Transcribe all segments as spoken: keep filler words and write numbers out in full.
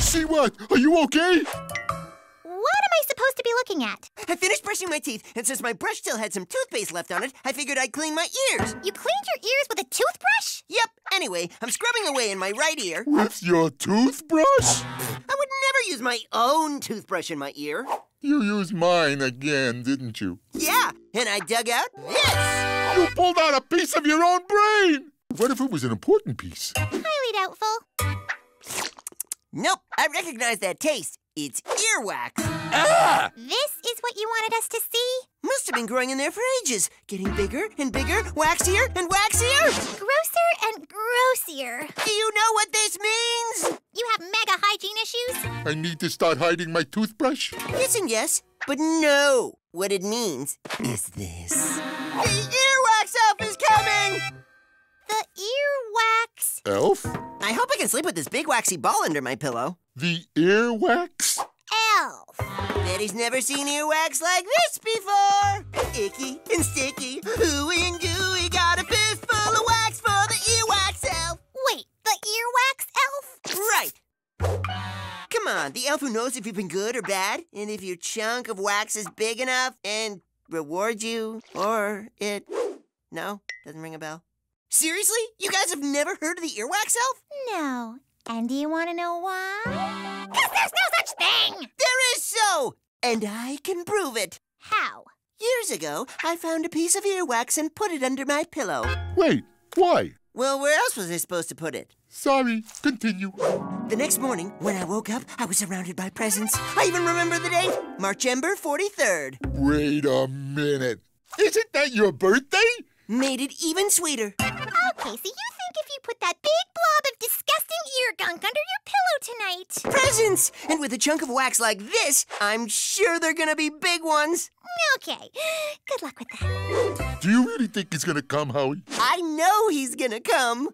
See what? Are you okay? What am I supposed to be looking at? I finished brushing my teeth, and since my brush still had some toothpaste left on it, I figured I'd clean my ears. You cleaned your ears with a toothbrush? Yep. Anyway, I'm scrubbing away in my right ear. With your toothbrush? I would never use my own toothbrush in my ear. You used mine again, didn't you? Yeah, and I dug out this. You pulled out a piece of your own brain! What if it was an important piece? Highly doubtful. Nope, I recognize that taste. It's earwax. Ah! This is what you wanted us to see? Must have been growing in there for ages. Getting bigger and bigger, waxier and waxier. Grosser and grossier. Do you know what this means? You have mega hygiene issues? I need to start hiding my toothbrush? Yes and yes, but no. What it means is this. The earwax elf is coming! The earwax elf? I hope I can sleep with this big waxy ball under my pillow. The earwax? Elf. Betty's never seen earwax like this before. Icky and sticky, ooey and gooey, got a fistful of wax for the earwax elf. Wait, the earwax elf? Right. Come on, the elf who knows if you've been good or bad, and if your chunk of wax is big enough and rewards you, or it... No? Doesn't ring a bell? Seriously? You guys have never heard of the earwax elf? No. And do you want to know why? Because there's no such thing! There is so! And I can prove it. How? Years ago, I found a piece of earwax and put it under my pillow. Wait, why? Well, where else was I supposed to put it? Sorry, continue. The next morning, when I woke up, I was surrounded by presents. I even remember the date, March Ember forty-third. Wait a minute. Isn't that your birthday? Made it even sweeter. Okay, so you think if you put that big blob of disgusting ear gunk under your pillow tonight... Presents! And with a chunk of wax like this, I'm sure they're gonna be big ones. Okay. Good luck with that. Do you really think he's gonna come, Howie? I know he's gonna come.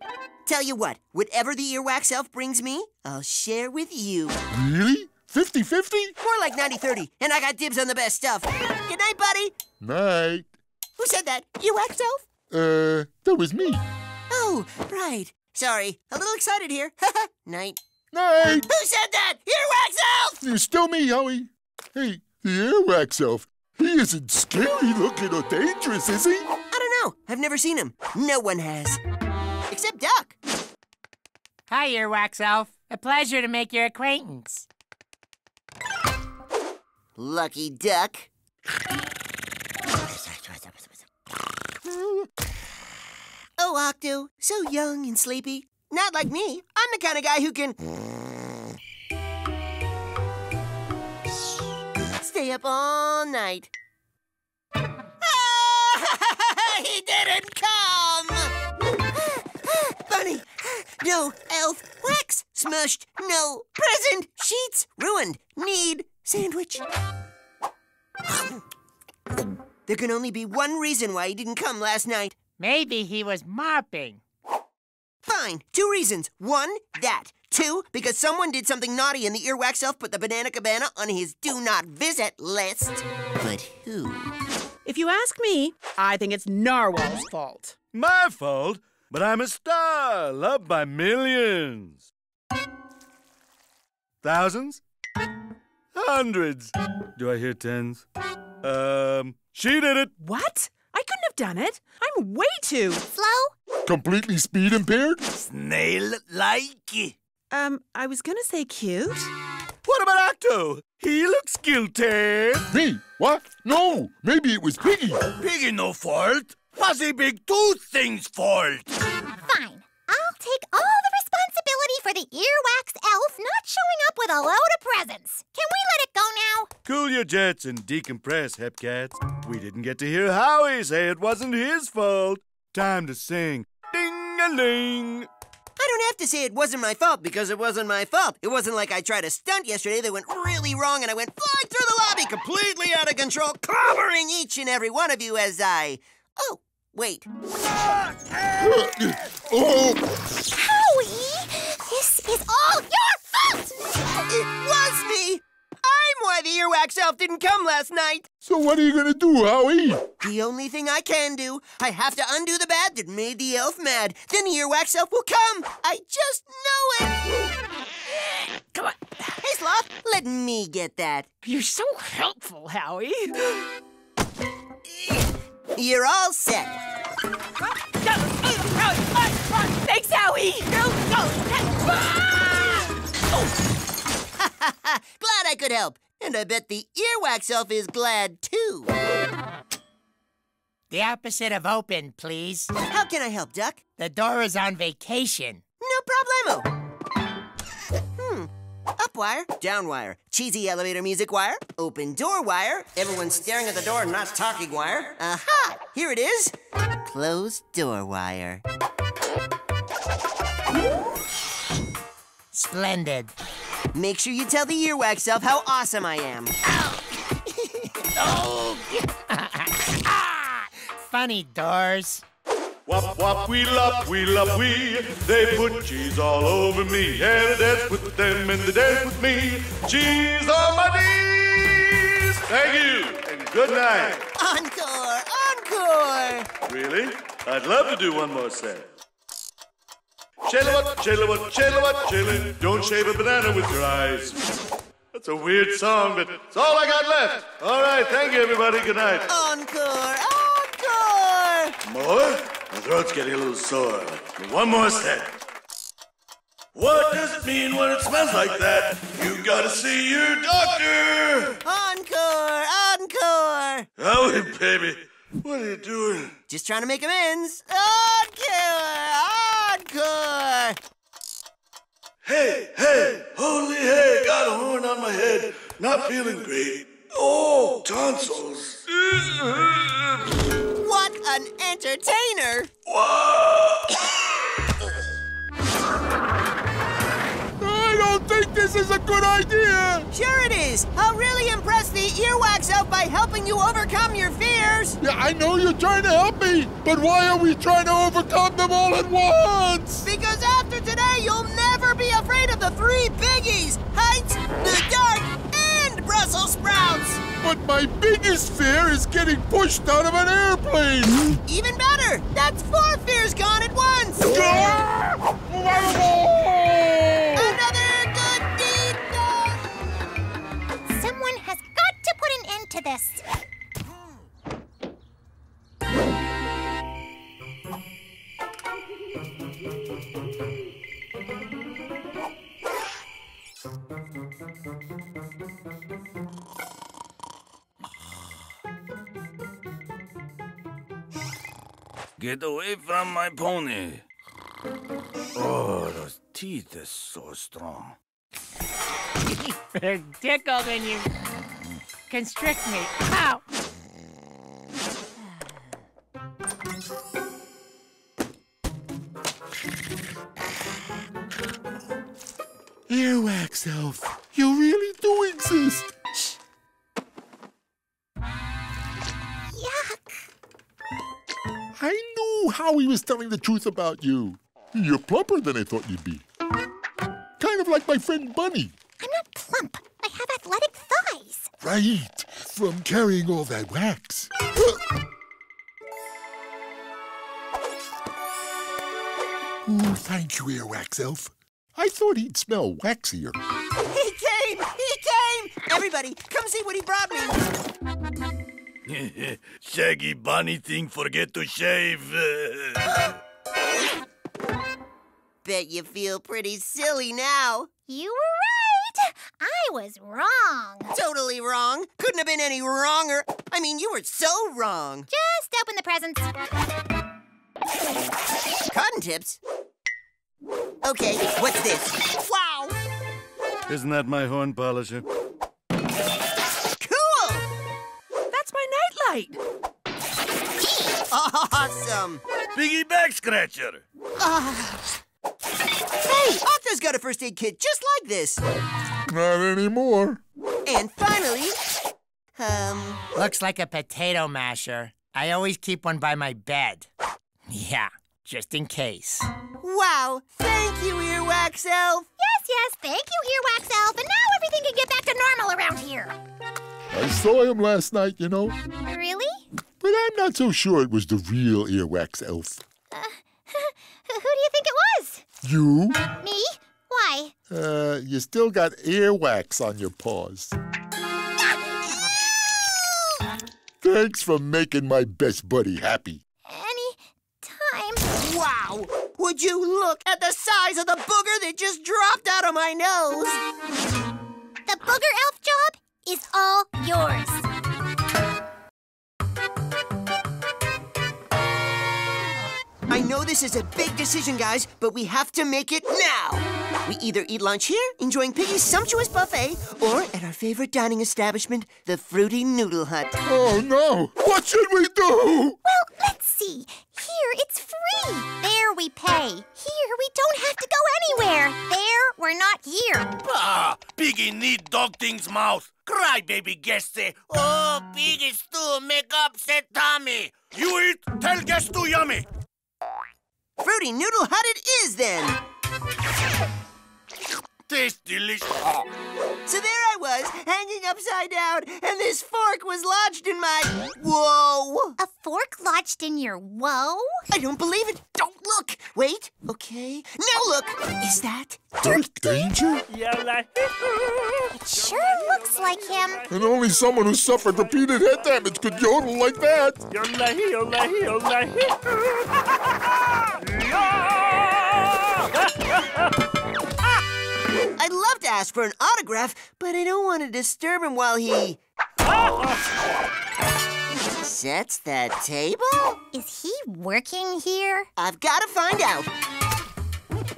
Tell you what, whatever the earwax elf brings me, I'll share with you. Really? fifty fifty? More like ninety thirty, and I got dibs on the best stuff. Good night, buddy. Night. Who said that? Earwax elf? Uh, that was me. Oh, right. Sorry, a little excited here. Night. Night! Who said that? Earwax elf! You're still me, Howie. Hey, the earwax elf, he isn't scary looking or dangerous, is he? I don't know. I've never seen him. No one has. Except Duck. Hi, earwax elf. A pleasure to make your acquaintance. Lucky Duck. Oh, Octo, so young and sleepy. Not like me. I'm the kind of guy who can... stay up all night. Ah! He didn't come! Bunny! No elf. Wax. Smushed. No present. Sheets. Ruined. Need. Sandwich. There can only be one reason why he didn't come last night. Maybe he was mopping. Fine. Two reasons. One, that. Two, because someone did something naughty and the earwax elf put the Banana Cabana on his do not visit list. But who? If you ask me, I think it's Narwhal's fault. My fault? But I'm a star, loved by millions. Thousands? Hundreds. Do I hear tens? Um, she did it. What? I couldn't have done it. I'm way too... slow? Completely speed impaired? Snail-like. Um, I was gonna say cute. What about Octo? He looks guilty. Me? What? No, maybe it was Piggy. Piggy no fault. Fuzzy Big Tooth thing's fault. Fine. I'll take all the responsibility for the earwax elf not showing up with a load of presents. Can we let it go now? Cool your jets and decompress, Hepcats. We didn't get to hear Howie say it wasn't his fault. Time to sing. Ding-a-ling. I don't have to say it wasn't my fault because it wasn't my fault. It wasn't like I tried a stunt yesterday that went really wrong and I went flying through the lobby completely out of control, clobbering each and every one of you as I... Oh, wait. Howie, this is all your fault! It was me! I'm why the earwax elf didn't come last night. So what are you gonna do, Howie? The only thing I can do, I have to undo the bad that made the elf mad. Then the earwax elf will come. I just know it. Let me get that. You're so helpful, Howie. You're all set. Thanks, Howie. Glad I could help. And I bet the earwax elf is glad, too. The opposite of open, please. How can I help, Duck? The door is on vacation. No problemo. Hmm. Up wire, down wire, cheesy elevator music wire, open door wire, everyone's staring at the door and not talking wire. Aha! Here it is. Closed door wire. Splendid. Make sure you tell the earwax elf how awesome I am. Ow. Oh! Funny doors. Wop, wop, we love, we love, we. They put cheese all over me. Yeah, they dance with them and they dance with me. Cheese on my knees. Thank you and good night. Encore, encore. Really? I'd love to do one more set. Chillawat, chillawat, chillawat, chillin'. Don't shave a banana with your eyes. That's a weird song, but it's all I got left. All right, thank you, everybody. Good night. Encore, encore. More? My throat's getting a little sore. One more set. What does it mean when it smells like that? You gotta see your doctor! Encore! Encore! Oh, baby. What are you doing? Just trying to make amends. Encore! Encore! Hey, hey! Holy hey! Got a horn on my head. Not feeling great. Oh, tonsils. What an entertainer! Whoa! I don't think this is a good idea! Sure it is! I'll really impress the earwax elf by helping you overcome your fears! Yeah, I know you're trying to help me, but why are we trying to overcome them all at once? Because after today, you'll never be afraid of the three biggies! Heights, the dark, Brussels sprouts! But my biggest fear is getting pushed out of an airplane! Even better! That's four fears gone at once! Another good deed done! Someone has got to put an end to this. Get away from my pony. Oh, those teeth are so strong. They're tickled in you. Constrict me. Ow! Earwax elf, you really do exist. I knew Howie was telling the truth about you. You're plumper than I thought you'd be. Kind of like my friend Bunny. I'm not plump. I have athletic thighs. Right, from carrying all that wax. Ooh, thank you, earwax elf. I thought he'd smell waxier. He came! He came! Everybody, come see what he brought me. Shaggy bunny thing forget to shave. Bet you feel pretty silly now. You were right. I was wrong. Totally wrong. Couldn't have been any wronger. I mean, you were so wrong. Just open the presents. Cotton tips? Okay, what's this? Wow! Isn't that my horn polisher? Awesome! Biggie back scratcher! Uh, hey, Arthur's got a first aid kit just like this. Not anymore. And finally, um... looks like a potato masher. I always keep one by my bed. Yeah, just in case. Wow, thank you, earwax elf. Yes, yes, thank you, earwax elf. And now everything can get back to normal around here. I saw him last night, you know. Really? But I'm not so sure it was the real earwax elf. Uh, who do you think it was? You. Me? Why, Okay. Uh, you still got earwax on your paws. Thanks for making my best buddy happy. Any time. Wow! Would you look at the size of the booger that just dropped out of my nose? The booger elf job is all yours. I know this is a big decision, guys, but we have to make it now. We either eat lunch here, enjoying Piggy's sumptuous buffet, or at our favorite dining establishment, the Fruity Noodle Hut. Oh, no! What should we do? Well, let's see. Here, it's free. There, we pay. Here, we don't have to go anywhere. There, we're not here. Ah, Piggy need dog things mouth. Cry, baby guest. Oh, Piggy stew, make upset tummy. You eat, tell guest to yummy. Fruity Noodle Hut it is, then! Tastes delicious. So there I was, hanging upside down, and this fork was lodged in my... Whoa! A fork lodged in your whoa? I don't believe it. Don't look. Wait. Okay. Now look. Is that... Dark Danger? It sure looks like him. And only someone who suffered repeated head damage could yodel like that. I'd love to ask for an autograph, but I don't want to disturb him while he... sets the table? Is he working here? I've got to find out.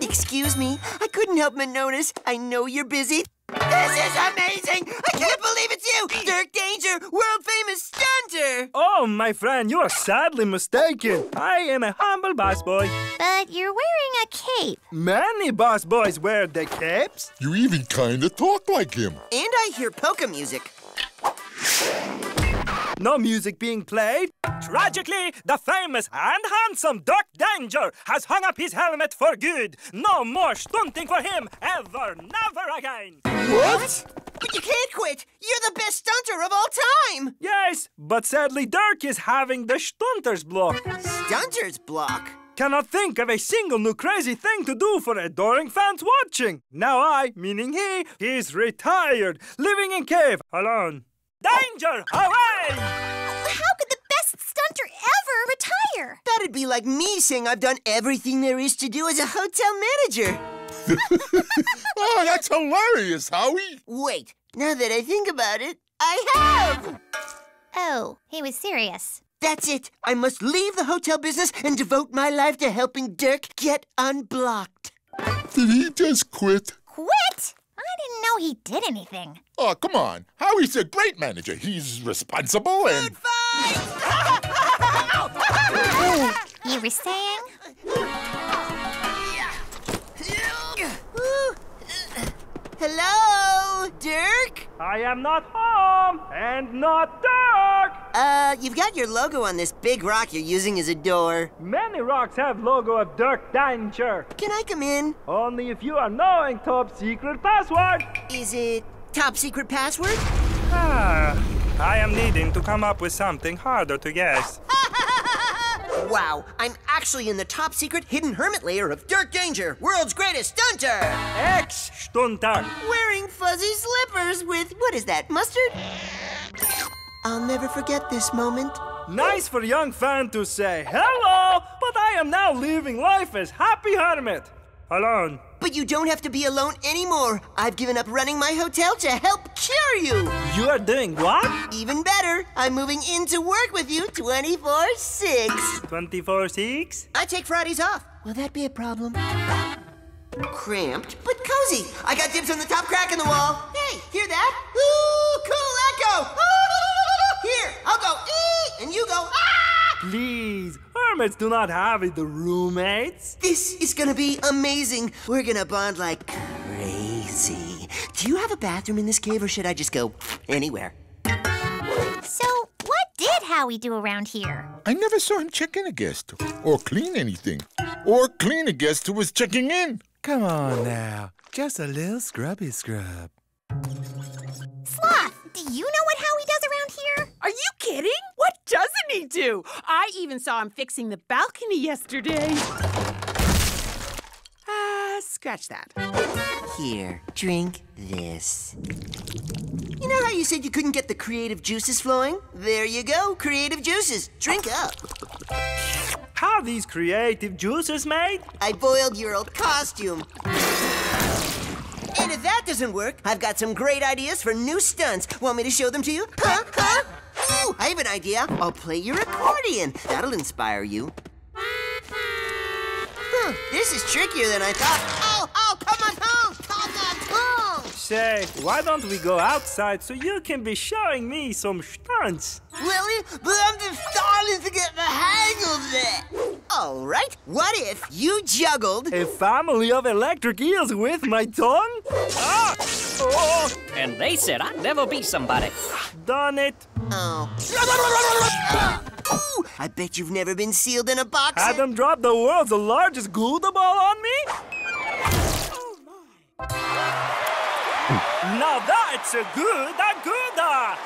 Excuse me, I couldn't help but notice. I know you're busy. This is amazing! I can't believe it's you! Dirk Danger, world-famous stunter! Oh, my friend, you are sadly mistaken. I am a humble boss boy. But you're wearing a cape. Many boss boys wear the capes. You even kind of talk like him. And I hear polka music. No music being played. Tragically, the famous and handsome Dirk Danger has hung up his helmet for good. No more stunting for him ever, never again. What? But you can't quit. You're the best stunter of all time. Yes, but sadly, Dirk is having the stunter's block. Stunter's block? Cannot think of a single new crazy thing to do for adoring fans watching. Now I, meaning he, is retired, living in cave alone. Danger, away! How could the best stunter ever retire? That'd be like me saying I've done everything there is to do as a hotel manager. Oh, that's hilarious, Howie. Wait, now that I think about it, I have! Oh, he was serious. That's it. I must leave the hotel business and devote my life to helping Dirk get unblocked. Did he just quit? Quit? I didn't know he did anything. Oh, come on. Howie's a great manager. He's responsible and... Food fight! You were saying? Hello, Dirk? I am not home and not Dirk. Uh, you've got your logo on this big rock you're using as a door. Many rocks have logo of Dirk Danger. Can I come in? Only if you are knowing top secret password. Is it top secret password? Ah, I am needing to come up with something harder to guess. Wow, I'm actually in the top secret hidden hermit layer of Dirk Danger, world's greatest stunter. Ex-stunter. Wearing fuzzy slippers with, what is that, mustard? I'll never forget this moment. Nice for a young fan to say hello, but I am now living life as happy hermit. Alone. But you don't have to be alone anymore. I've given up running my hotel to help cure you. You are doing what? Even better. I'm moving in to work with you twenty-four six. twenty-four six? I take Fridays off. Will that be a problem? Cramped, but cozy. I got dibs on the top crack in the wall. Hey, hear that? Ooh, cool echo. Ooh, here, I'll go ee, and you go ah. Please. Hermits do not have it, the roommates. This is gonna be amazing. We're gonna bond like crazy. Do you have a bathroom in this cave, or should I just go anywhere? So, what did Howie do around here? I never saw him check in a guest, or clean anything, or clean a guest who was checking in. Come on now, just a little scrubby scrub. Sloth, do you know what Howie does around here? Are you kidding? What doesn't he do? I even saw him fixing the balcony yesterday. Ah, uh, Scratch that. Here, drink this. You know how you said you couldn't get the creative juices flowing? There you go, creative juices. Drink up. How are these creative juices made? I boiled your old costume. And if that doesn't work, I've got some great ideas for new stunts. Want me to show them to you? Huh? Huh? Ooh, I have an idea. I'll play your accordion. That'll inspire you. Huh, this is trickier than I thought. Oh, oh, come on home! Come on home! Say, why don't we go outside so you can be showing me some stunts? Really? But I'm just starting to get the hang of it. All right, what if you juggled... a family of electric eels with my tongue? Ah! Oh! And they said I'd never be somebody. Done it. Oh. Ooh, I bet you've never been sealed in a box. Adam dropped the world's largest Gouda ball on me? Oh, my. Now that's a Gouda Gouda!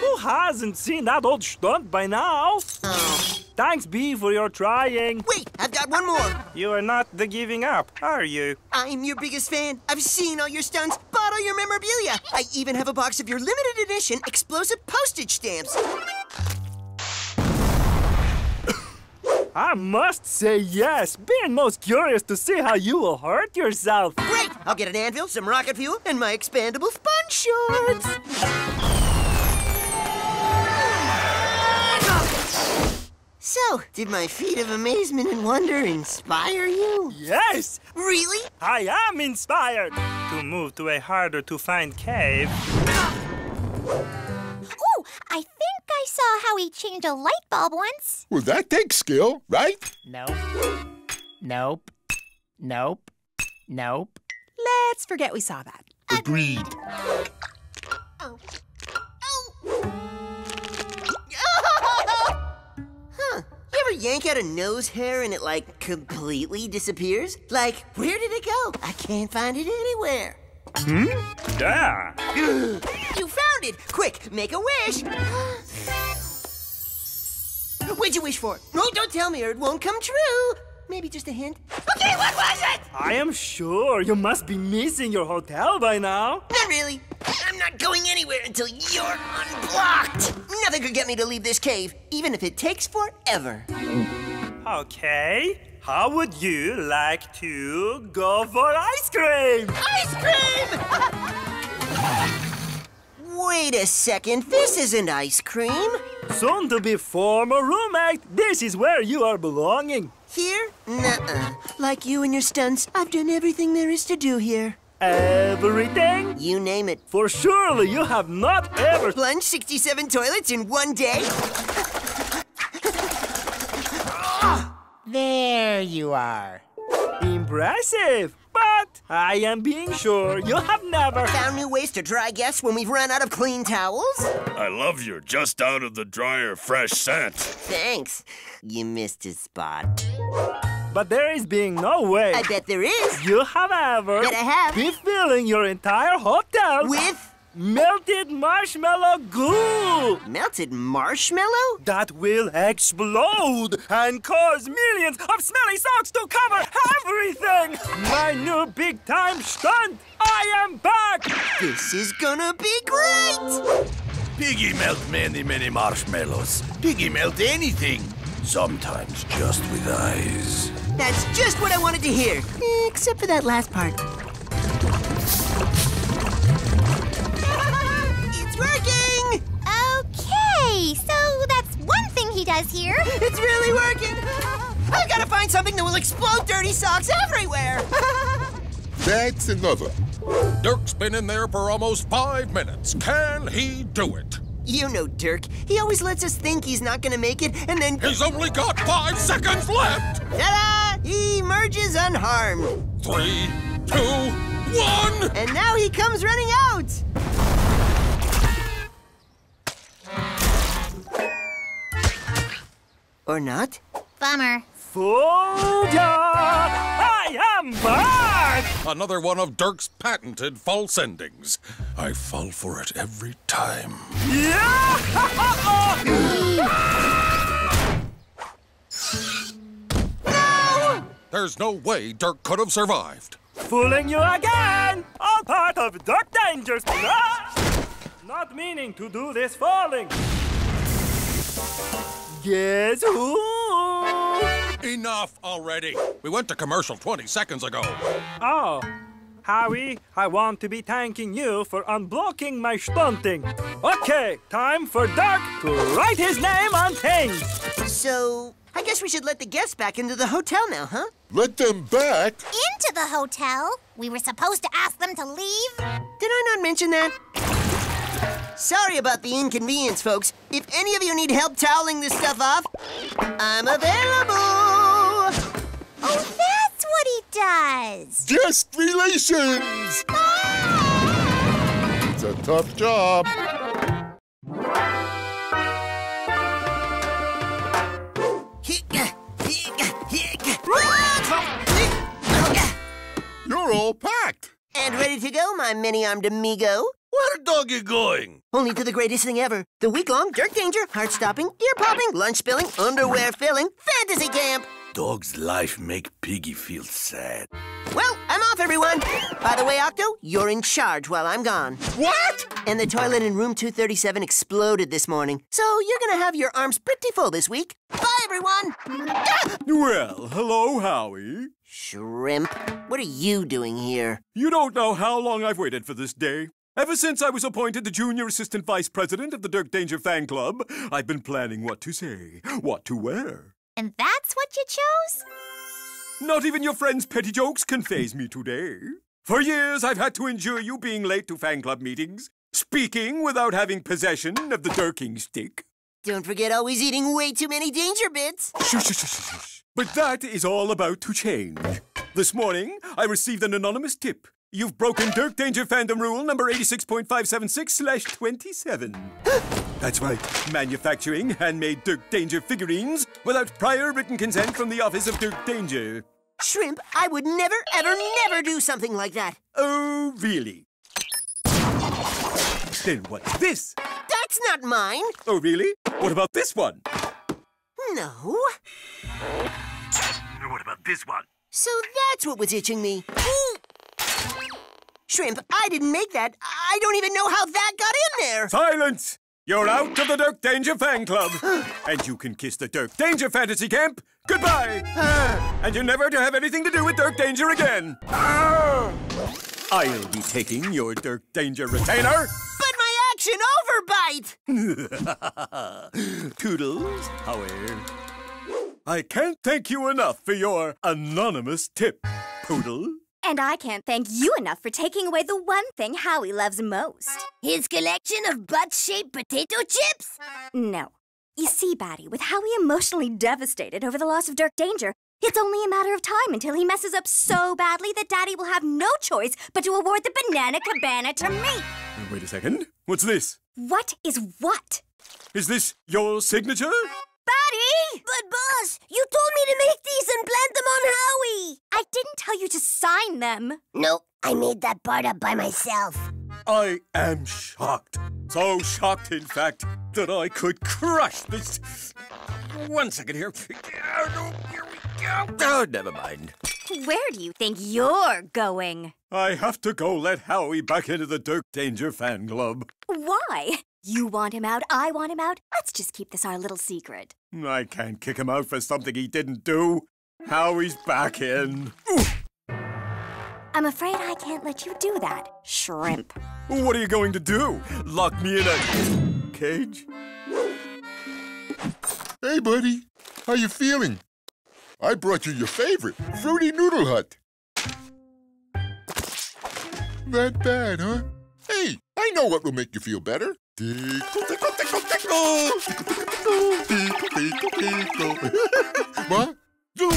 Who hasn't seen that old stunt by now? Oh. Thanks, Bee, for your trying. Wait, I've got one more. You are not the giving up, are you? I'm your biggest fan. I've seen all your stunts, bought all your memorabilia. I even have a box of your limited edition explosive postage stamps. I must say yes. Being most curious to see how you will hurt yourself. Great! I'll get an anvil, some rocket fuel, and my expandable sponge shorts. So, did my feat of amazement and wonder inspire you? Yes! Really? I am inspired to move to a harder-to-find cave. Oh, I think I saw how he changed a light bulb once. Well, that takes skill, right? Nope. Nope. Nope. Nope. Let's forget we saw that. Agreed. Agreed. Oh. Yank out a nose hair and it, like, completely disappears? Like, where did it go? I can't find it anywhere. Hmm? Yeah. You found it! Quick, make a wish! What'd you wish for? No, oh, don't tell me or it won't come true. Maybe just a hint. Okay, what was it? I am sure you must be missing your hotel by now. Not really. I'm not going anywhere until you're unblocked. Nothing could get me to leave this cave, even if it takes forever. Okay, how would you like to go for ice cream? Ice cream! Wait a second, this isn't ice cream. Soon to be former roommate, this is where you are belonging. Here? Nuh-uh. Like you and your stunts, I've done everything there is to do here. Everything? You name it. For surely you have not ever... plunged sixty-seven toilets in one day? There you are. Impressive. But I am being sure you have never... found new ways to dry guests when we've run out of clean towels? I love your just out of the dryer fresh scent. Thanks. You missed his spot. But there is being no way... I bet there is. You have ever... bet I have. ...be filling your entire hotel... with... melted marshmallow goo! Melted marshmallow? That will explode and cause millions of smelly socks to cover everything! My new big-time stunt! I am back! This is gonna be great! Piggy melt many, many marshmallows. Piggy melt anything. Sometimes just with eyes. That's just what I wanted to hear. Except for that last part. Working! Okay, so that's one thing he does here. It's really working! I've got to find something that will explode dirty socks everywhere! That's another. Dirk's been in there for almost five minutes. Can he do it? You know Dirk. He always lets us think he's not going to make it, and then... he's only got five seconds left! Ta-da! He emerges unharmed. Three, two, one! And now he comes running out! Or not? Bummer. Foolja! I am back! Another one of Dirk's patented false endings. I fall for it every time. Yeah! No! There's no way Dirk could have survived. Fooling you again! All part of Dirk Danger's plan! Not meaning to do this falling. Guess who? Enough already. We went to commercial twenty seconds ago. Oh. Howie, I want to be thanking you for unblocking my stunting. Okay, time for Dirk to write his name on things. So, I guess we should let the guests back into the hotel now, huh? Let them back? Into the hotel? We were supposed to ask them to leave? Did I not mention that? Sorry about the inconvenience, folks. If any of you need help toweling this stuff off, I'm available. Oh, yeah. What he does. Guest relations! Ah! It's a tough job. You're all packed. And ready to go, my many-armed amigo. Where dog you going? Only to the greatest thing ever. The week-long Dirk Danger, heart-stopping, ear-popping, lunch-spilling, underwear-filling, fantasy camp. Dog's life make Piggy feel sad. Well, I'm off, everyone. By the way, Octo, you're in charge while I'm gone. What? And the toilet in room two thirty-seven exploded this morning, so you're gonna have your arms pretty full this week. Bye, everyone. Well, hello, Howie. Shrimp, what are you doing here? You don't know how long I've waited for this day. Ever since I was appointed the junior assistant vice president of the Dirk Danger Fan Club, I've been planning what to say, what to wear. And that's what you chose? Not even your friend's petty jokes can faze me today. For years, I've had to endure you being late to fan club meetings, speaking without having possession of the Dirking stick. Don't forget always eating way too many danger bits. Shush, shush, shush, shush. But that is all about to change. This morning, I received an anonymous tip. You've broken Dirk Danger fandom rule number eighty-six point five seven six slash twenty-seven. That's right. Manufacturing handmade Dirk Danger figurines without prior written consent from the office of Dirk Danger. Shrimp, I would never, ever, never do something like that. Oh, really? Then what's this? That's not mine. Oh, really? What about this one? No. What about this one? So that's what was itching me. Shrimp, I didn't make that. I don't even know how that got in there. Silence! You're out of the Dirk Danger Fan Club. And you can kiss the Dirk Danger Fantasy Camp goodbye. And you're never to have anything to do with Dirk Danger again. I'll be taking your Dirk Danger retainer. But my action overbite! Toodles, however. I can't thank you enough for your anonymous tip, Poodle. And I can't thank you enough for taking away the one thing Howie loves most. His collection of butt-shaped potato chips? No. You see, Batty, with Howie emotionally devastated over the loss of Dirk Danger, it's only a matter of time until he messes up so badly that Daddy will have no choice but to award the Banana Cabana to me. Wait a second. What's this? What is what? Is this your signature? Batty! But, boss, you told me to make these and plant them on Howie! I didn't tell you to sign them. No, I made that part up by myself. I am shocked. So shocked, in fact, that I could crush this. One second here. Oh, no, here we go. Oh, never mind. Where do you think you're going? I have to go let Howie back into the Dirk Danger Fan Club. Why? You want him out, I want him out. Let's just keep this our little secret. I can't kick him out for something he didn't do. Howie's back in. I'm afraid I can't let you do that, Shrimp. What are you going to do? Lock me in a cage? Hey, buddy. How you feeling? I brought you your favorite, Fruity Noodle Hut. Not bad, huh? Hey, I know what will make you feel better. Tickle, tickle, tickle, tickle! Tickle, tickle, tickle, tickle, tickle. One, two.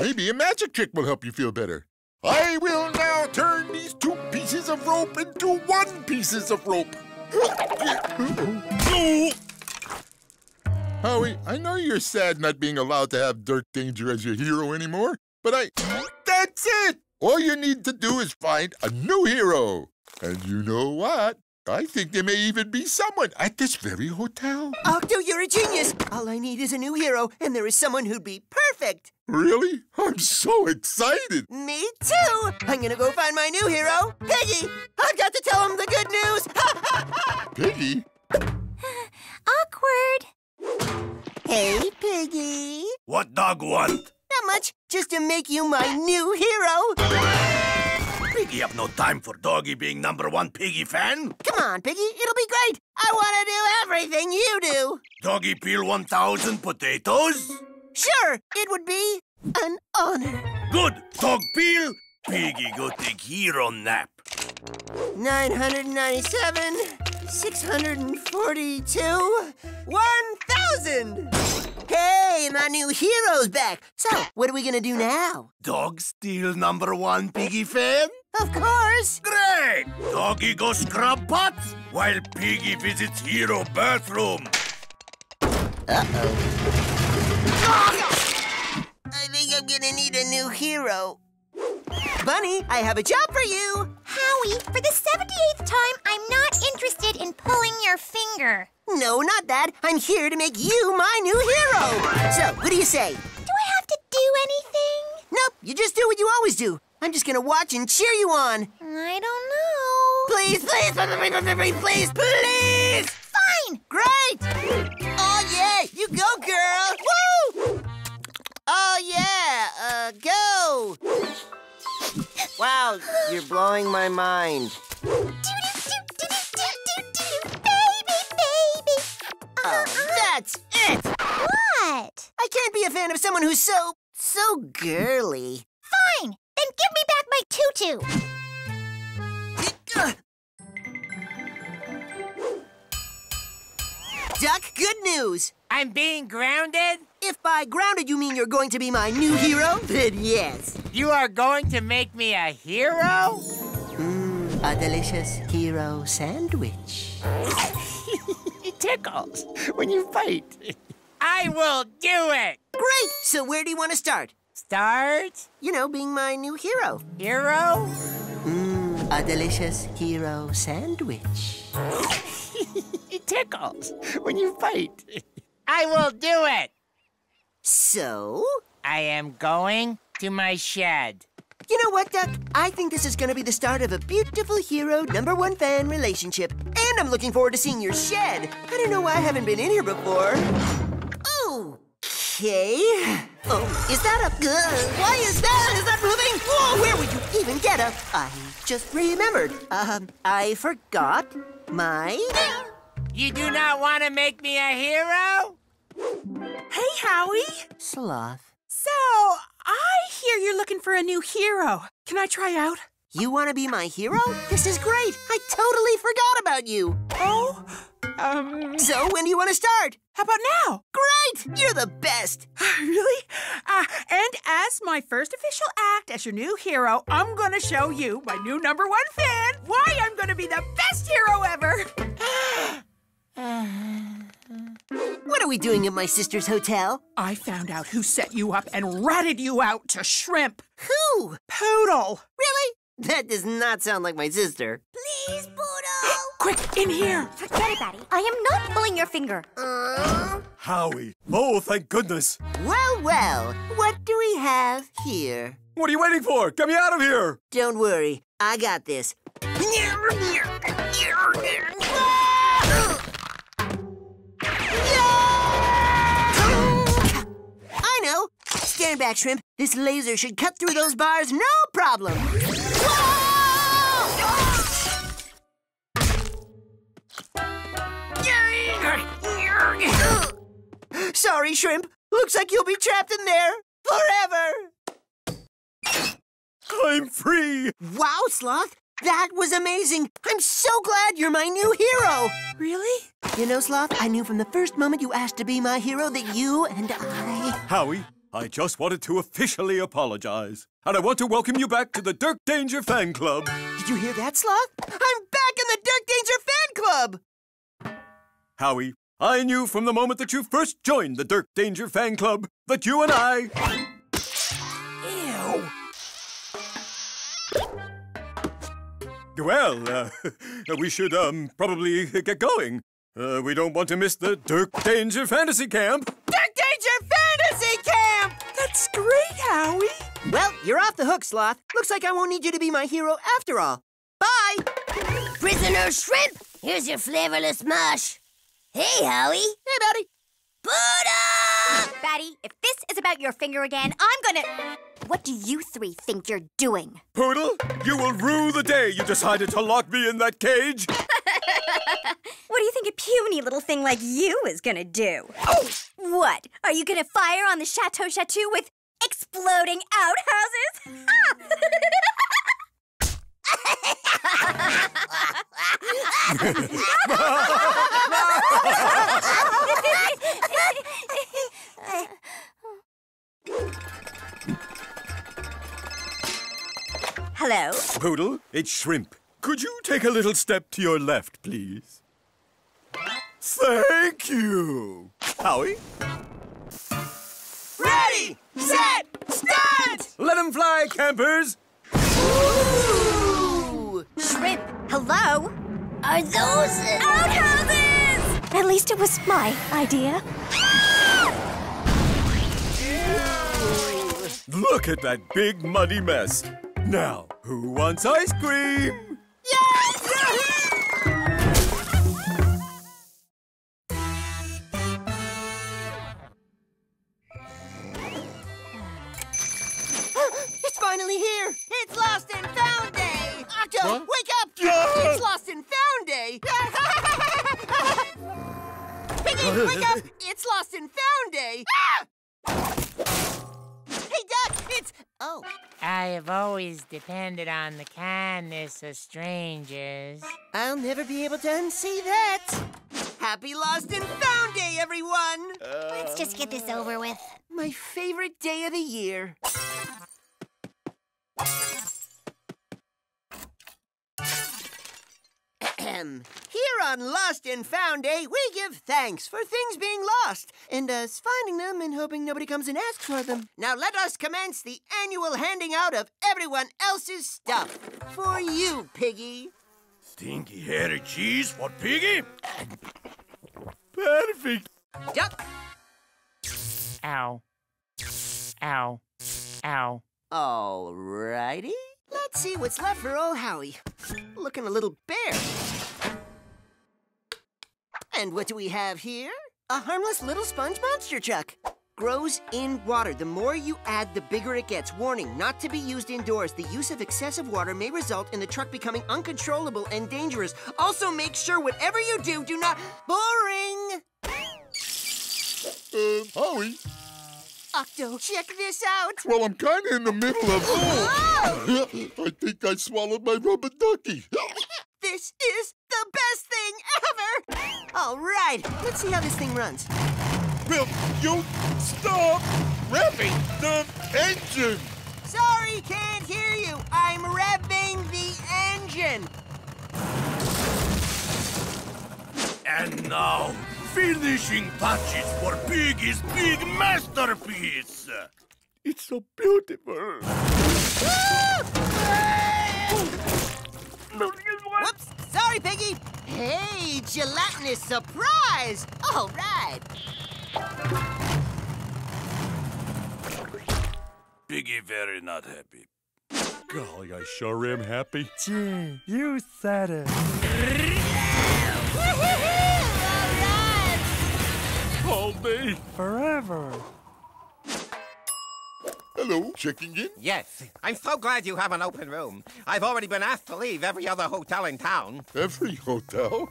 Maybe a magic trick will help you feel better. I will now turn these two pieces of rope into one pieces of rope. Howie, I know you're sad not being allowed to have Dirk Danger as your hero anymore, but I... That's it! All you need to do is find a new hero. And you know what? I think there may even be someone at this very hotel. Octo, you're a genius. All I need is a new hero, and there is someone who'd be perfect. Really? I'm so excited. Me too. I'm going to go find my new hero, Piggy. I've got to tell him the good news. Piggy? Awkward. Hey, Piggy. What dog want? Not much. Just to make you my new hero. Piggy have no time for Doggy being number one Piggy fan. Come on, Piggy. It'll be great. I want to do everything you do. Doggy peel one thousand potatoes? Sure. It would be an honor. Good. Dog peel. Piggy go take hero nap. nine hundred ninety-seven, six hundred forty-two, one thousand. Hey, my new hero's back. So, what are we going to do now? Dog steal number one Piggy fan? Of course. Great. Doggy go scrub pots while Piggy visits hero bathroom. Uh-oh. I think I'm going to need a new hero. Bunny, I have a job for you. Howie, for the seventy-eighth time, I'm not interested in pulling your finger. No, not that. I'm here to make you my new hero. So, what do you say? Do I have to do anything? Nope, you just do what you always do. I'm just going to watch and cheer you on. I don't know. Please, please, please, please, please. Fine. Great. Oh, yeah. You go, girl. Woo! Oh, yeah. Uh, go. Wow, you're blowing my mind. Oh, that's it! What? I can't be a fan of someone who's so, so girly. Fine! Then give me back my tutu! Duck, good news! I'm being grounded? If by grounded you mean you're going to be my new hero, then yes. You are going to make me a hero? Mmm, a delicious hero sandwich. It tickles when you bite. I will do it! Great! So where do you want to start? Start? You know, being my new hero. Hero? Mmm, a delicious hero sandwich. It tickles when you bite. I will do it! So? I am going to my shed. You know what, Duck? I think this is going to be the start of a beautiful hero number one fan relationship. And I'm looking forward to seeing your shed. I don't know why I haven't been in here before. Okay. Oh, is that a... Uh, why is that? Is that moving? Oh, where would you even get a... I just remembered. Um, I forgot my... You do not want to make me a hero? Hey, Howie. Sloth. So... I hear you're looking for a new hero. Can I try out? You want to be my hero? This is great. I totally forgot about you. Oh, um... So, when do you want to start? How about now? Great! You're the best. Really? Uh, and as my first official act as your new hero, I'm going to show you, my new number one fan, why I'm going to be the best hero ever. What are we doing in my sister's hotel? I found out who set you up and ratted you out to Shrimp. Who? Poodle. Really? That does not sound like my sister. Please, Poodle. Quick, in here. Forget it, Batty. I am not pulling your finger. Uh... Howie. Oh, thank goodness. Well, well, what do we have here? What are you waiting for? Get me out of here. Don't worry. I got this. Stand back, Shrimp. This laser should cut through those bars, no problem. Whoa! Sorry, Shrimp. Looks like you'll be trapped in there forever. I'm free. Wow, Sloth. That was amazing. I'm so glad you're my new hero. Really? You know, Sloth, I knew from the first moment you asked to be my hero that you and I... Howie. I just wanted to officially apologize. And I want to welcome you back to the Dirk Danger Fan Club. Did you hear that, Sloth? I'm back in the Dirk Danger Fan Club! Howie, I knew from the moment that you first joined the Dirk Danger Fan Club that you and I... Ew. Well, uh, we should um probably get going. Uh, we don't want to miss the Dirk Danger Fantasy Camp. Dirk Danger Fantasy Camp! That's great, Howie. Well, you're off the hook, Sloth. Looks like I won't need you to be my hero after all. Bye! Prisoner Shrimp, here's your flavorless mush. Hey, Howie. Hey, Batty. Buddha! Batty, if this is about your finger again, I'm gonna... What do you three think you're doing? Poodle, you will rue the day you decided to lock me in that cage. What do you think a puny little thing like you is gonna do? Oh! What? Are you gonna fire on the Chateau Chateau with exploding outhouses? Hello? Poodle, it's Shrimp. Could you take a little step to your left, please? Thank you! Howie? Ready, set, start! Let them fly, campers! Ooh! Shrimp, hello? Are those... outhouses? At least it was my idea. Ah! Look at that big muddy mess. Now, who wants ice cream? Yes! It's finally here! It's Lost and Found Day! Octo, huh? Wake up! Yeah. It's Lost and Found Day! Piggy, wake up! It's Lost and Found Day! Ah! Hey, Duck, it's... Oh. I have always depended on the kindness of strangers. I'll never be able to unsee that. Happy Lost and Found Day, everyone! Uh... Let's just get this over with. My favorite day of the year. Here on Lost and Found Day, we give thanks for things being lost and us finding them and hoping nobody comes and asks for them. Now let us commence the annual handing out of everyone else's stuff. For you, Piggy. Stinky head of cheese for Piggy? Perfect. Duck. Ow. Ow. Ow. All righty. Let's see what's left for old Howie. Looking a little bare. And what do we have here? A harmless little sponge monster chuck. Grows in water. The more you add, the bigger it gets. Warning, not to be used indoors. The use of excessive water may result in the truck becoming uncontrollable and dangerous. Also, make sure whatever you do, do not... Boring! Uh, Howie? Octo, check this out. Well, I'm kind of in the middle of... Oh. I think I swallowed my rubber ducky. This is the best thing ever! All right, let's see how this thing runs. Will you stop revving the engine? Sorry, can't hear you. I'm revving the engine. And now... finishing touches for Piggy's big masterpiece. It's so beautiful. Whoops, sorry, Piggy. Hey, gelatinous surprise. All right. Piggy very not happy. Golly, I sure am happy. Gee, you said it. All day. Forever. Hello, checking in? Yes. I'm so glad you have an open room. I've already been asked to leave every other hotel in town. Every hotel?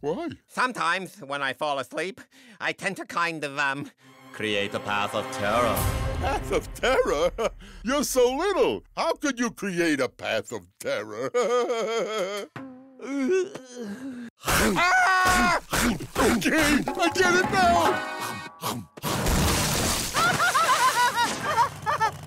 Why? Sometimes, when I fall asleep, I tend to kind of, um, create a path of terror. Path of terror? You're so little. How could you create a path of terror? Ah! Okay, I get it now!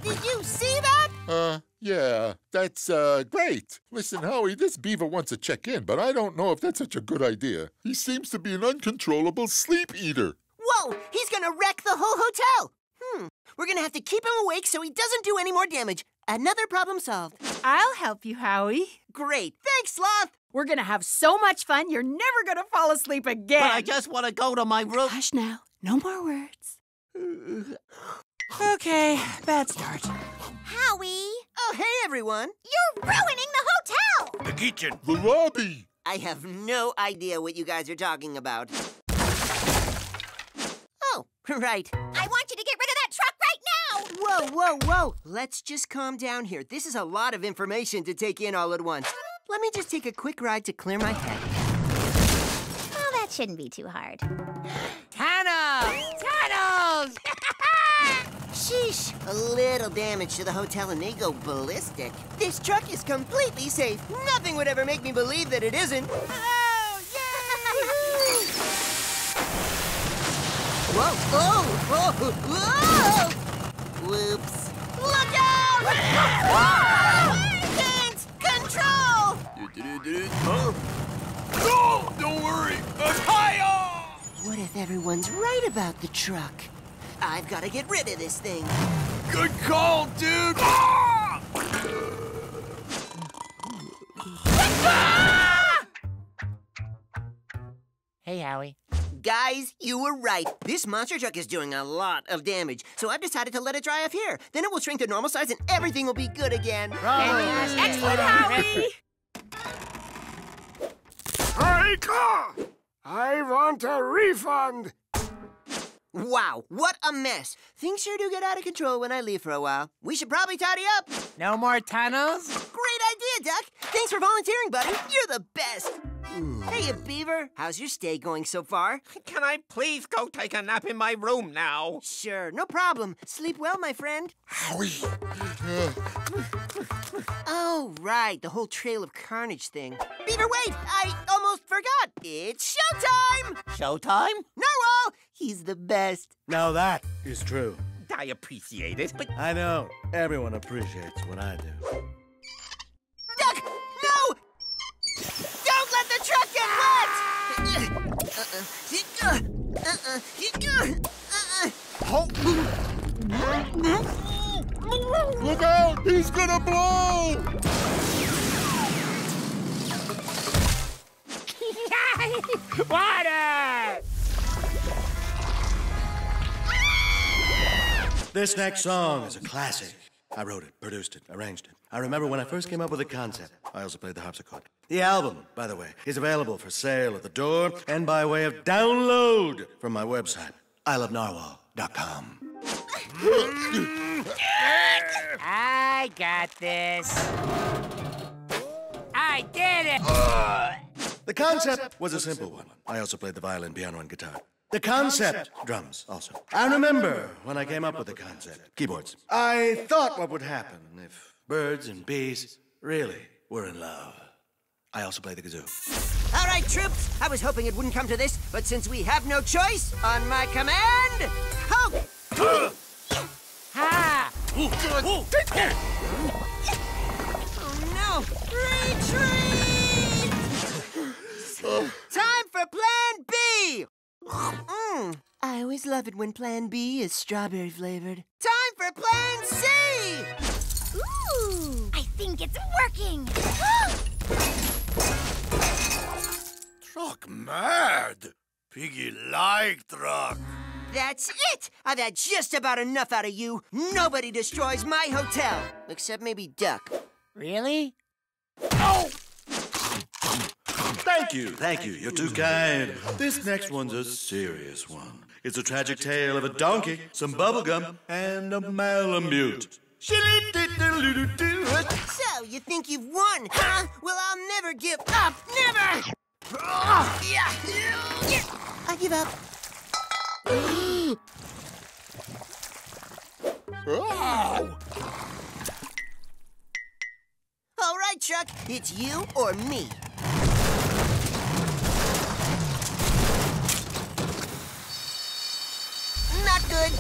Did you see that? Uh, yeah, that's, uh, great. Listen, Howie, this beaver wants to check in, but I don't know if that's such a good idea. He seems to be an uncontrollable sleep eater. Whoa, he's gonna wreck the whole hotel! Hmm, we're gonna have to keep him awake so he doesn't do any more damage. Another problem solved. I'll help you, Howie. Great. Thanks, Sloth. We're going to have so much fun, you're never going to fall asleep again. But I just want to go to my room. Hush now. No more words. Okay, bad start. Howie. Oh, hey, everyone. You're ruining the hotel. The kitchen. The lobby. I have no idea what you guys are talking about. Oh, right. I want you to get rid of that truck right now. Whoa, whoa, whoa. Let's just calm down here. This is a lot of information to take in all at once. Let me just take a quick ride to clear my head. Well, that shouldn't be too hard. Tunnels! Tunnels! Sheesh. A little damage to the hotel and they go ballistic. This truck is completely safe. Nothing would ever make me believe that it isn't. Oh, yay! Whoa, oh, whoa, whoa! Whoa! Whoops. Look out! Can't control! Huh? No! Don't worry! I'm high off! What if everyone's right about the truck? I've got to get rid of this thing. Good call, dude! Ah! Ah! Hey, Howie. Guys, you were right. This monster truck is doing a lot of damage, so I've decided to let it dry off here. Then it will shrink to normal size and everything will be good again. Right. Excellent, Howie! Aiko! I want a refund! Wow, what a mess. Things sure do get out of control when I leave for a while. We should probably tidy up. No more tunnels? Great idea, Duck. Thanks for volunteering, buddy. You're the best. Hey, you beaver. How's your stay going so far? Can I please go take a nap in my room now? Sure, no problem. Sleep well, my friend. Howie. Oh, right, the whole trail of carnage thing. Beaver, wait! I almost forgot. It's showtime! Showtime? Narwhal, he's the best. Now that is true. I appreciate it, but... I know. Everyone appreciates what I do. Duck! No! Let the truck get wet! Uh-uh. Uh-uh. Uh-uh. Look out! He's gonna blow! Water! This next song is a classic. I wrote it, produced it, arranged it. I remember when I first came up with the concept. I also played the harpsichord. The album, by the way, is available for sale at the door and by way of download from my website, I love narwhal dot com. I got this. I did it! The concept was a simple one. I also played the violin, piano, and guitar. The concept, drums also. I remember when I came up with the concept, keyboards. I thought what would happen if birds and bees really were in love. I also play the kazoo. All right, troops, I was hoping it wouldn't come to this, but since we have no choice, on my command, ho! Ha! Take care! Oh no, retreat! Time for Plan B! Mm. I always love it when Plan B is strawberry flavored. Time for Plan C! Ooh! I think it's working! Truck mad! Piggy like truck! That's it! I've had just about enough out of you. Nobody destroys my hotel. Except maybe Duck. Really? Oh! Thank you, thank you. You're too kind. This next one's a serious one. It's a tragic tale of a donkey, some bubblegum, and a malamute. So, you think you've won, huh? Well, I'll never give up, never! I give up. All right, Chuck, it's you or me. Not good.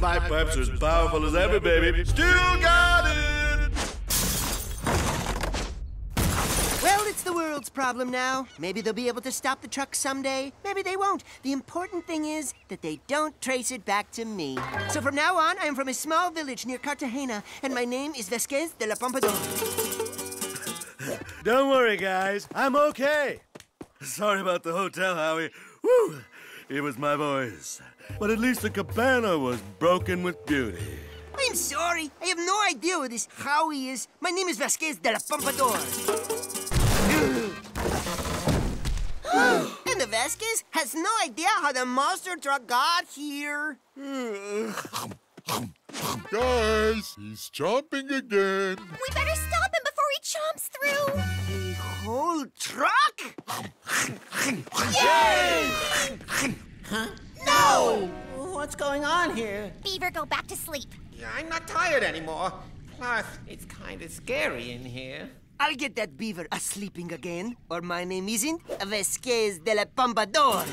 My pipes are as powerful as ever, baby. Still got it. Well, it's That's the world's problem now. Maybe they'll be able to stop the truck someday. Maybe they won't. The important thing is that they don't trace it back to me. So from now on, I am from a small village near Cartagena, and my name is Vasquez de la Pompadour. Don't worry, guys. I'm okay. Sorry about the hotel, Howie. Whew. It was my voice. But at least the cabana was broken with beauty. I'm sorry. I have no idea who this Howie is. My name is Vasquez de la Pompadour. And the Vasquez has no idea how the monster truck got here. Guys, he's chomping again. We better stop him before he chomps through. The whole truck? Yay! Huh? No! What's going on here? Beaver, go back to sleep. I'm not tired anymore. Plus, it's kind of scary in here. I'll get that beaver a-sleeping again, or my name isn't Vasquez de la Pompadour.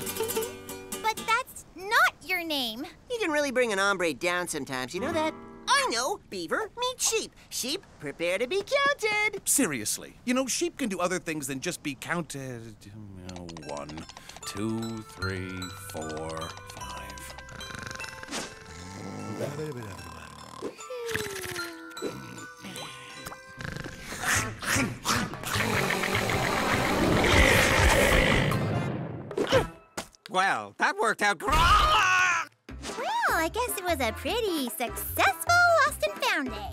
But that's not your name. You can really bring an hombre down sometimes, you know that? I know. Beaver, meet sheep. Sheep, prepare to be counted. Seriously. You know, sheep can do other things than just be counted. One, two, three, four, five. Well, that worked out great. Well, I guess it was a pretty successful lost and found day.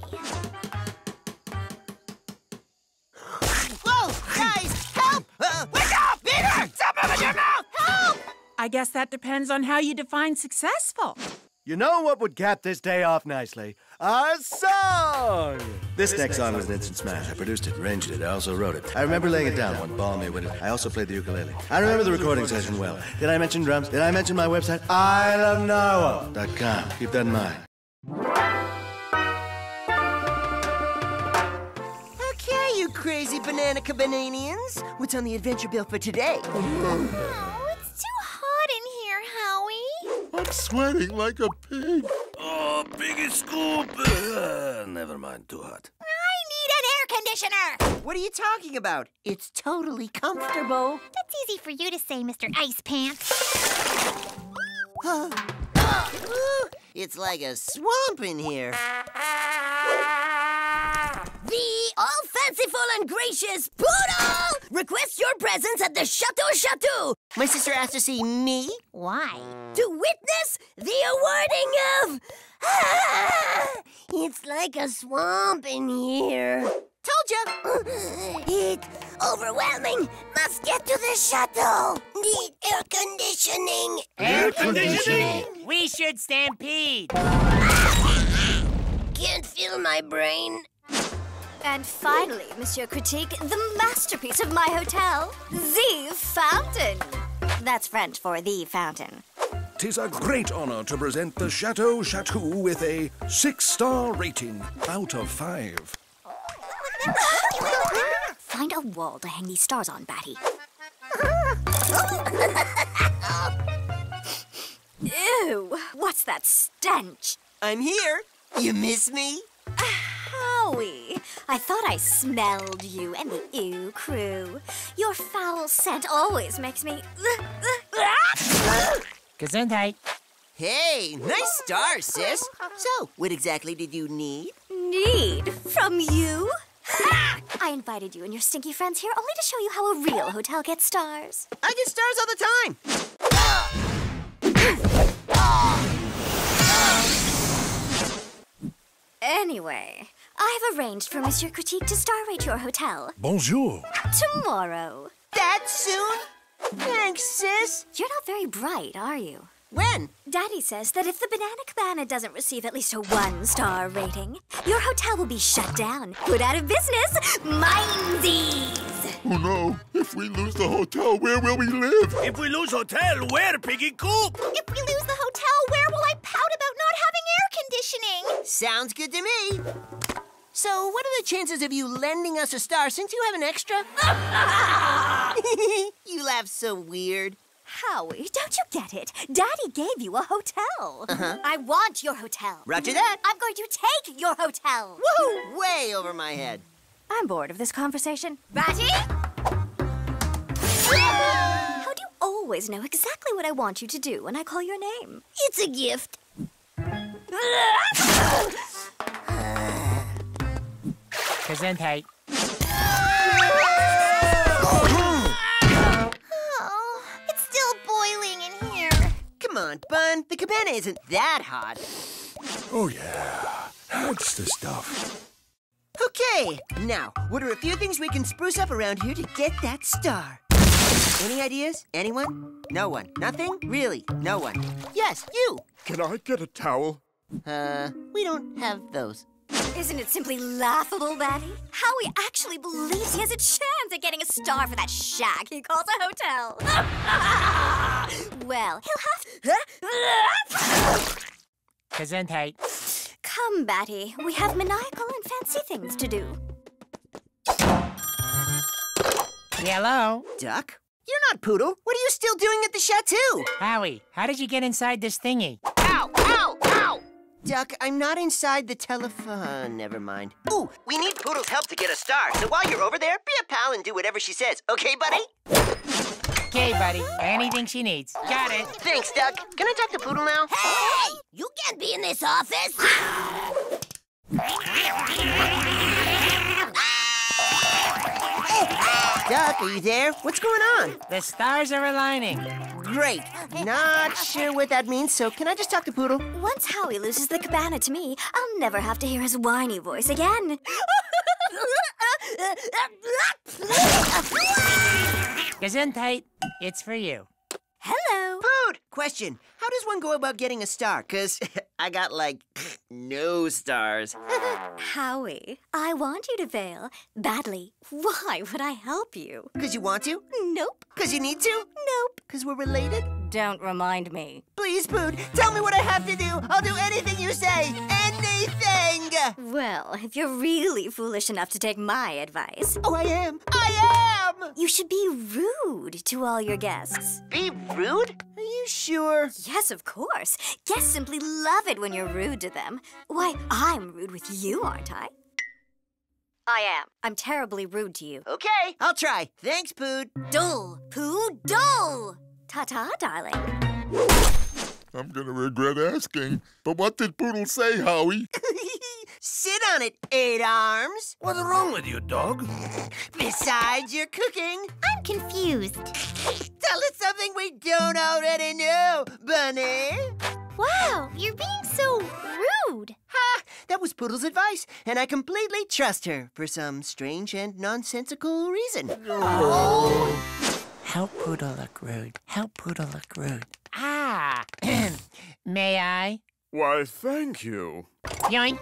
Whoa, guys, help! Uh, wake up, Peter! Stop moving your mouth! Help! I guess that depends on how you define successful. You know what would cap this day off nicely? A song! This, this next song was an instant smash. I produced it, arranged it, I also wrote it. I remember laying it down one balmy winter. I also played the ukulele. I remember the recording session well. Did I mention drums? Did I mention my website? I love narwhal dot com. Keep that in mind. Okay, you crazy banana cabananians. What's on the adventure bill for today? I'm sweating like a pig. Oh, piggy scoop. Uh, never mind, too hot. I need an air conditioner. What are you talking about? It's totally comfortable. That's easy for you to say, Mister Ice Pants. uh, uh, it's like a swamp in here. The all-fanciful and gracious Poodle! Requests your presence at the Chateau Chateau! My sister asked to see me. Why? To witness the awarding of... Ah, it's like a swamp in here. Told ya! It's overwhelming. Must get to the Chateau. Need air conditioning. Air conditioning? We should stampede. Can't feel my brain. And finally, Monsieur Critique, the masterpiece of my hotel, the fountain. That's French for the fountain. Tis a great honor to present the Chateau Chateau with a six-star rating out of five. Find a wall to hang these stars on, Batty. Ew, what's that stench? I'm here. You miss me? Howie, I thought I smelled you and the ew crew. Your foul scent always makes me... Gesundheit. Hey, nice star, sis. So, what exactly did you need? Need? From you? I invited you and your stinky friends here only to show you how a real hotel gets stars. I get stars all the time. Anyway, I've arranged for Monsieur Critique to star rate your hotel. Bonjour. Tomorrow. That soon? Thanks, sis. You're not very bright, are you? When? Daddy says that if the Banana Cabana doesn't receive at least a one-star rating, your hotel will be shut down, put out of business, mindsies. Oh, no. If we lose the hotel, where will we live? If we lose hotel, where, Piggy Coop? If we lose the hotel, where will I pout about not having air conditioning? Sounds good to me. So what are the chances of you lending us a star since you have an extra? You laugh so weird. Howie, don't you get it? Daddy gave you a hotel. Uh-huh. I want your hotel. Roger that. I'm going to take your hotel. Woohoo! Way over my head. I'm bored of this conversation. Batty? always know exactly what I want you to do when I call your name. It's a gift. Gesundheit. Oh, it's still boiling in here. Come on, Bun. The cabana isn't that hot. Oh, yeah. That's the stuff. Okay, now, what are a few things we can spruce up around here to get that star? Any ideas? Anyone? No one. Nothing? Really? No one. Yes, you! Can I get a towel? Uh, we don't have those. Isn't it simply laughable, Batty? How he actually believes he has a chance at getting a star for that shack he calls a hotel. Well, he'll have... Gesundheit. Come, Batty. We have maniacal and fancy things to do. Hello? Duck? You're not Poodle. What are you still doing at the chateau? Howie, how did you get inside this thingy? Ow! Ow! Ow! Duck, I'm not inside the telephone. Never mind. Ooh, we need Poodle's help to get a star. So while you're over there, be a pal and do whatever she says. Okay, buddy? Okay, buddy. Anything she needs. Got it. Thanks, Duck. Can I talk to Poodle now? Hey! You can't be in this office! Duck, are you there? What's going on? The stars are aligning. Great. Not sure what that means, so can I just talk to Poodle? Once Howie loses the cabana to me, I'll never have to hear his whiny voice again. Gesundheit, it's for you. Hello. Pood, question. How does one go about getting a star? Because I got, like, no stars. Howie, I want you to fail badly. Why would I help you? Because you want to? Nope. Because you need to? Nope. Because we're related? Don't remind me. Please, Pood, tell me what I have to do. I'll do anything you say. Anything! Well, if you're really foolish enough to take my advice... Oh, I am. I am! You should be rude to all your guests. Be rude? Are you sure? Yes, of course. Guests simply love it when you're rude to them. Why, I'm rude with you, aren't I? I am. I'm terribly rude to you. Okay, I'll try. Thanks, Pood. Dull, Pood, dull! Ta-ta, darling. I'm gonna regret asking, but what did Poodle say, Howie? Sit on it, Eight Arms. What's wrong with you, dog? Besides your cooking. I'm confused. Tell us something we don't already know, Bunny. Wow, you're being so rude. Ha! That was Poodle's advice, and I completely trust her for some strange and nonsensical reason. Oh. Help Poodle look rude. Help Poodle look rude. Ah! May I? Why, thank you. Yoink.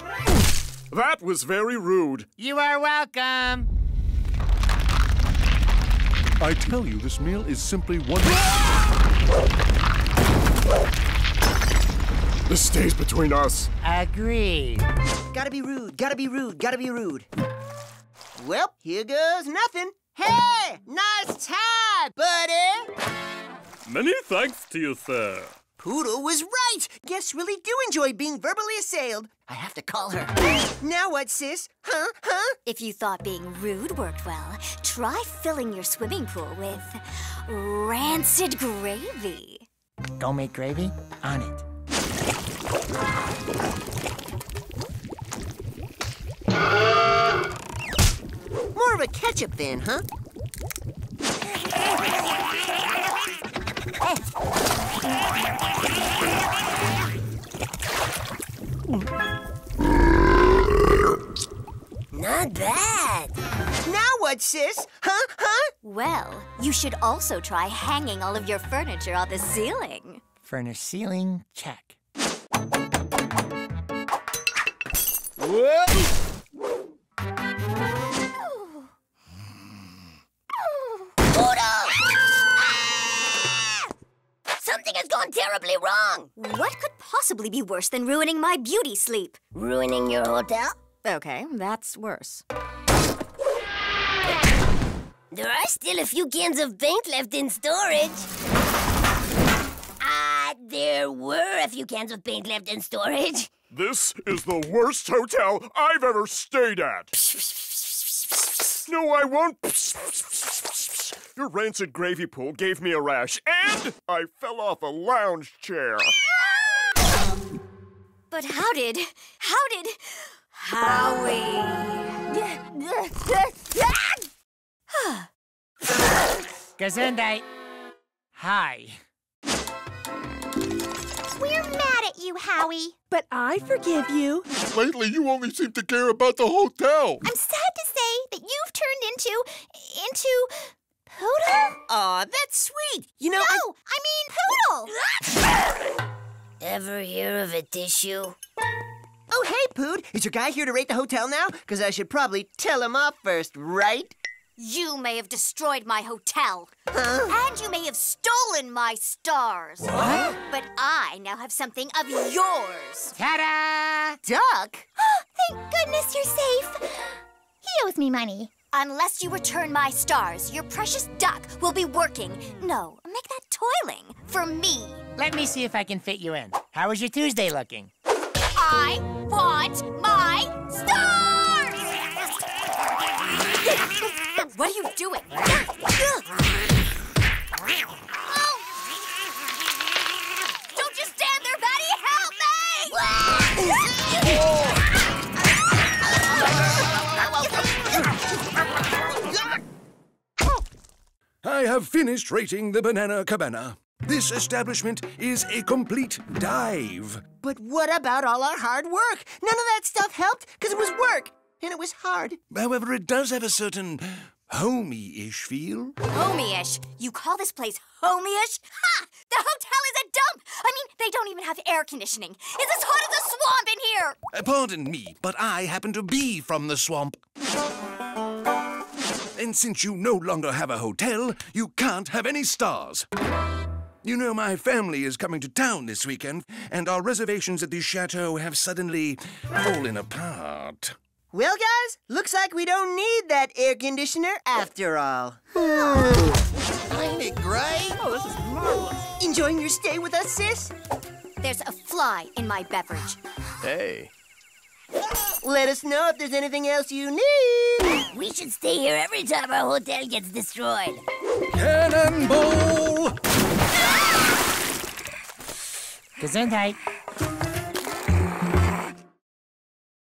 That was very rude. You are welcome. I tell you, this meal is simply wonderful. This stays between us. Agreed. Gotta be rude, gotta be rude, gotta be rude. Well, here goes nothing. Hey, nice tie, buddy. Many thanks to you, sir. Poodle was right. Guests really do enjoy being verbally assailed. I have to call her. Now what, sis? Huh? Huh? If you thought being rude worked well, try filling your swimming pool with rancid gravy. Go make gravy on it. More of a ketchup then, huh? Not bad. Now what, sis? Huh? Huh? Well, you should also try hanging all of your furniture on the ceiling. Furnish ceiling, check. Whoa! Something has gone terribly wrong. What could possibly be worse than ruining my beauty sleep? Ruining your hotel? Okay, that's worse. There are still a few cans of paint left in storage. Ah, uh, there were a few cans of paint left in storage. This is the worst hotel I've ever stayed at. No, I won't. Your rancid gravy pool gave me a rash, and I fell off a lounge chair. But how did, how did, Howie... Gesundheit. Hi. We're mad at you, Howie. But I forgive you. Lately, you only seem to care about the hotel. I'm sad to say that you've turned into... into... Poodle? Aw, that's sweet. You know... No, I, I mean Poodle! Ever hear of a tissue? Oh, hey, Pood. Is your guy here to rate the hotel now? Because I should probably tell him off first, right? You may have destroyed my hotel. Huh? And you may have stolen my stars. What? But I now have something of yours. Ta-da! Duck! Thank goodness you're safe. He owes me money. Unless you return my stars, your precious duck will be working. No, make that toiling for me. Let me see if I can fit you in. How is your Tuesday looking? I want my stars! What are you doing? Oh! Don't just stand there, Betty! Help me! I have finished rating the Banana Cabana. This establishment is a complete dive. But what about all our hard work? None of that stuff helped because it was work. And it was hard. However, it does have a certain homey-ish feel. Homey-ish? You call this place homey-ish? Ha! The hotel is a dump! I mean, they don't even have air conditioning. It's as hot as a swamp in here! Uh, pardon me, but I happen to be from the swamp. And since you no longer have a hotel, you can't have any stars. You know, my family is coming to town this weekend, and our reservations at the chateau have suddenly fallen apart. Well, guys, looks like we don't need that air conditioner after all. Ain't it great? Oh, this is marvelous. Enjoying your stay with us, sis? There's a fly in my beverage. Hey. Let us know if there's anything else you need. We should stay here every time our hotel gets destroyed. Cannonball! Gesundheit.